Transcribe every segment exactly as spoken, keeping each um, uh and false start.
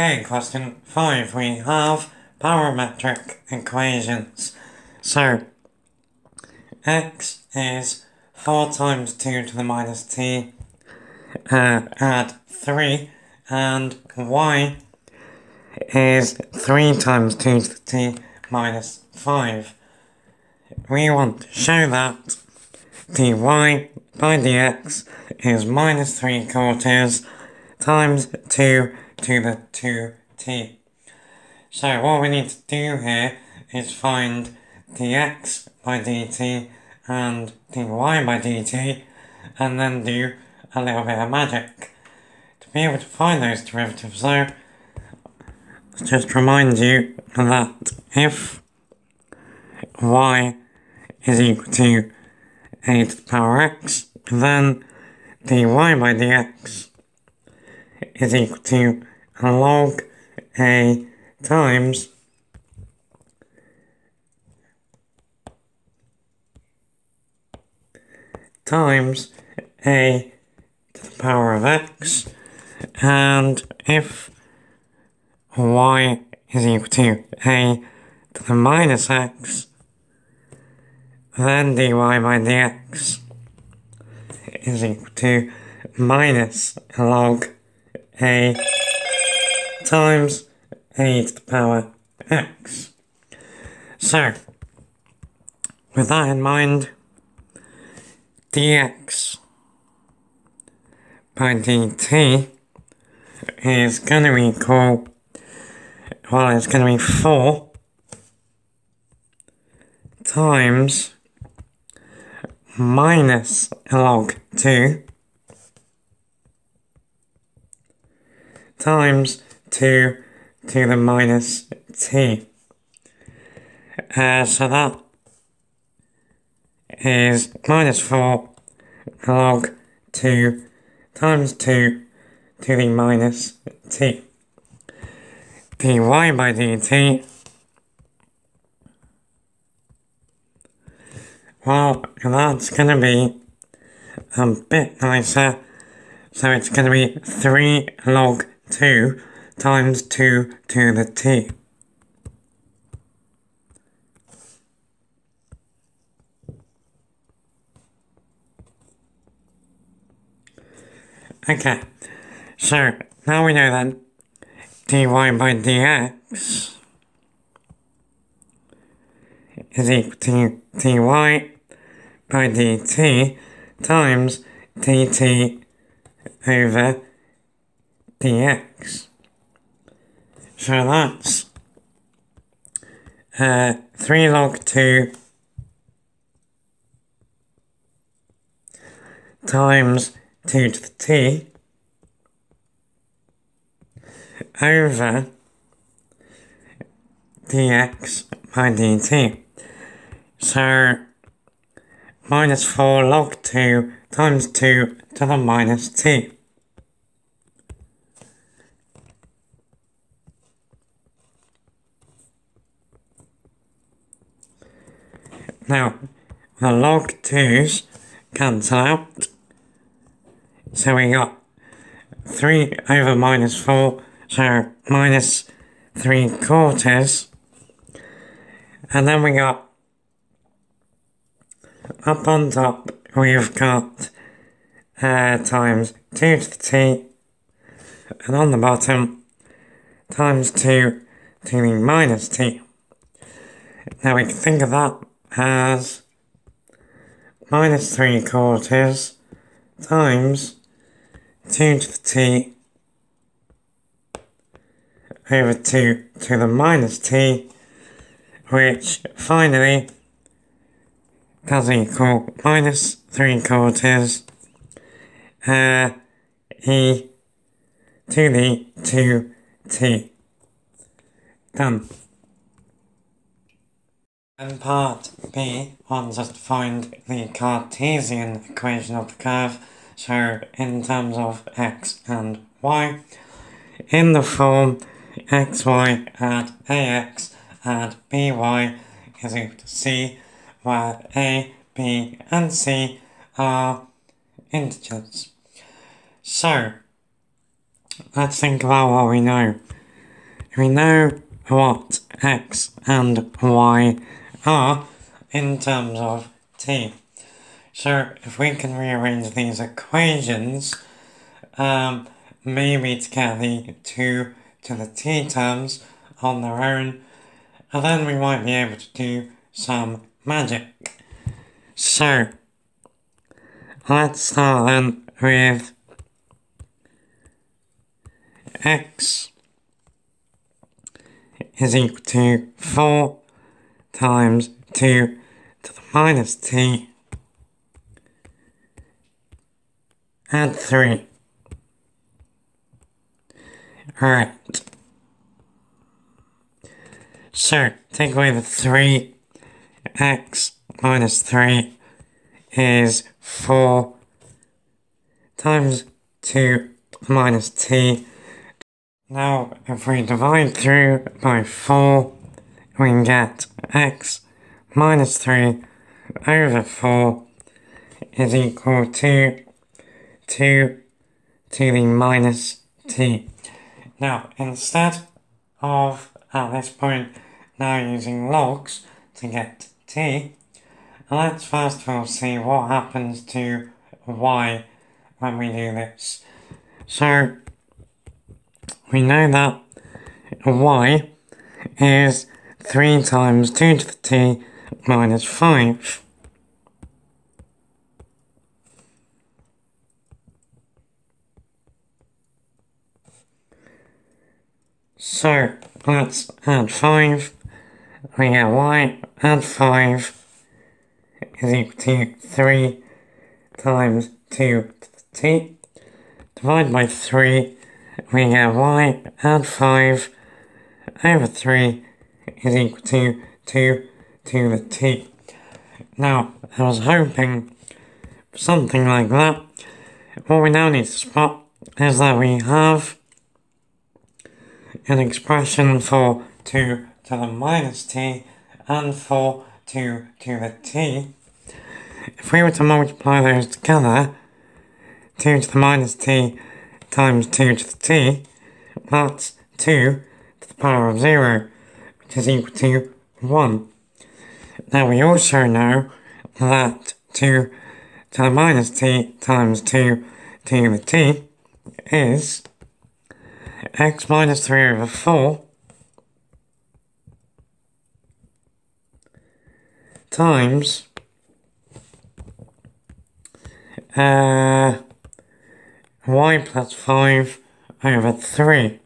Okay, question five. We have parametric equations. So, x is four times two to the minus t uh, at three, and y is three times two to the t minus five. We want to show that dy by dx is minus three quarters times two to the two t. So what we need to do here is find dx by dt and dy by dt, and then do a little bit of magic. To be able to find those derivatives though, just remind you that if y is equal to a to the power x, then dy by dx is equal to log a times times a to the power of x, and if y is equal to a to the minus x, then dy by dx is equal to minus log a times a to the power x. So, with that in mind, dx by dt is going to equal, well, it's going to be four times minus log two times two to the minus t. Uh, so that is minus four log two times two to the minus t. dy by dt, well, that's going to be a bit nicer, so it's going to be three log two times two to the t. Okay, so now we know that dy by dx is equal to dy by dt times dt over dx. So that's uh, three log two times two to the t over dx by dt. So minus four log two times two to the minus t. Now, the log twos cancel out, so we got three over minus four, so minus three quarters, and then we got, up on top, we've got uh, times two to the t, and on the bottom, times two to the minus t. Now we can think of that as minus three quarters times two to the t over two to the minus t, which finally does equal minus three quarters uh, e to the two t. Done. In part B wants us to find the Cartesian equation of the curve, so in terms of x and y, in the form xy at ax at by is equal to c, where a, b and c are integers. So, let's think about what we know. We know what x and y are in terms of t. So if we can rearrange these equations, um, maybe to get the two to the t terms on their own, and then we might be able to do some magic. So let's start then with x is equal to four times two to the minus t, and three. Alright. So, take away the three. X minus three is four times two minus t. Now, if we divide through by four, we can get x minus three over four is equal to two to the minus t. Now, instead of, at this point, now using logs to get t, let's first of all see what happens to y when we do this. So, we know that y is three times two to the t minus five. So let's add five. We get y add five is equal to three times two to the t. Divide by three. We get y add five over three is equal to two to the t. Now, I was hoping for something like that. What we now need to spot is that we have an expression for two to the minus t and for two to the t. If we were to multiply those together, two to the minus t times two to the t, that's two to the power of zero, which is equal to one. Now we also know that two to the minus t times two to the t is x minus three over four times uh, y plus five over three.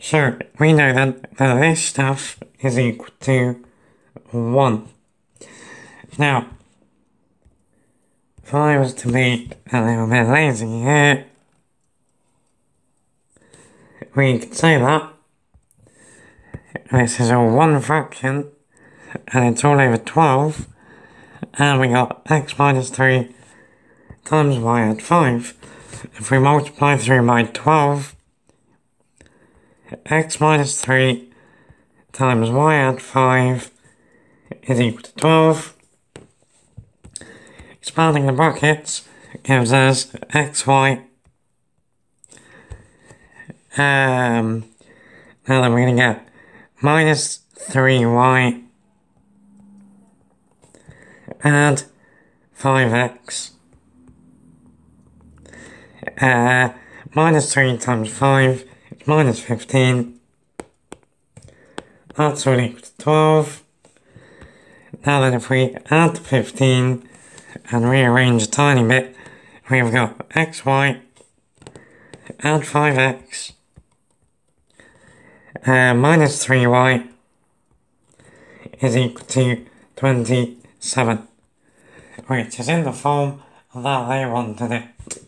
So we know then that this stuff is equal to one. Now, if I was to be a little bit lazy here, we could say that this is a one fraction and it's all over twelve. And we got x minus three times y at five. If we multiply through by twelve, x minus three times y at five is equal to twelve. Expanding the brackets gives us xy. Um, now then we're going to get minus three y and five x. Uh, minus three times five is minus fifteen. That's all equal to twelve. Now then if we add fifteen and rearrange a tiny bit, we've got xy, add five x, uh, minus three y is equal to twenty-seven. Which is in the form that they wanted it.